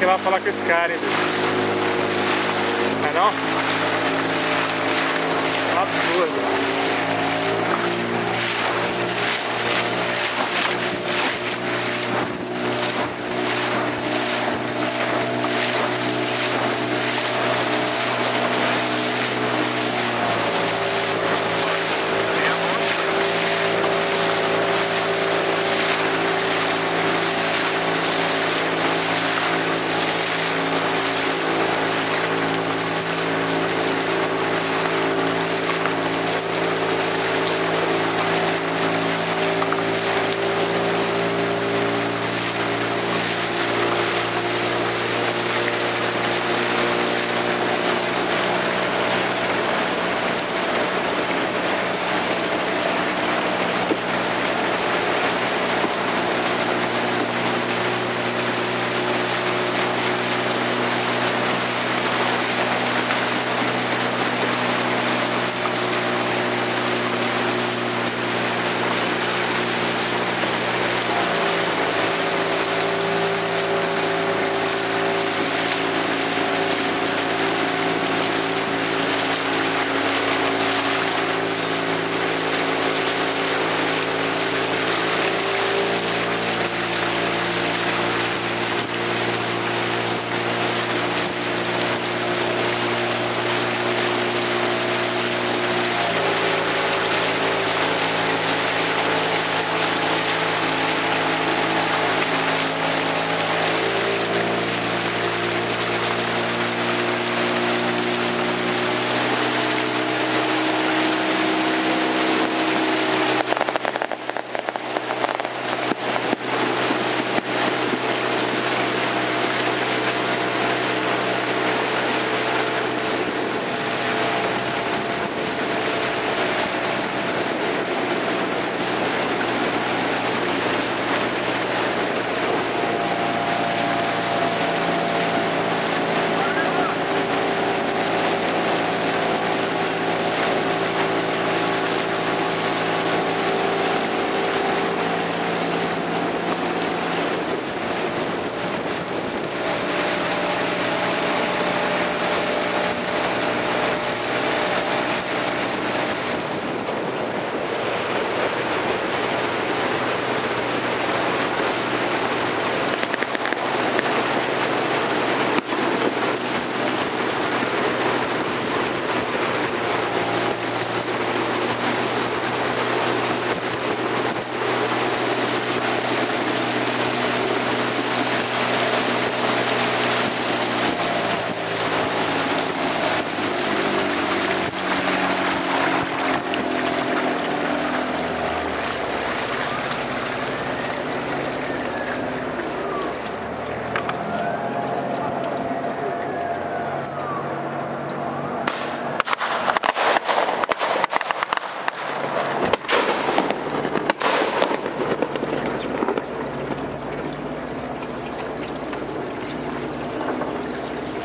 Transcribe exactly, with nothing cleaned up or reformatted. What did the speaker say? que ir lá falar com esse cara, hein? Não é não? Absurdo.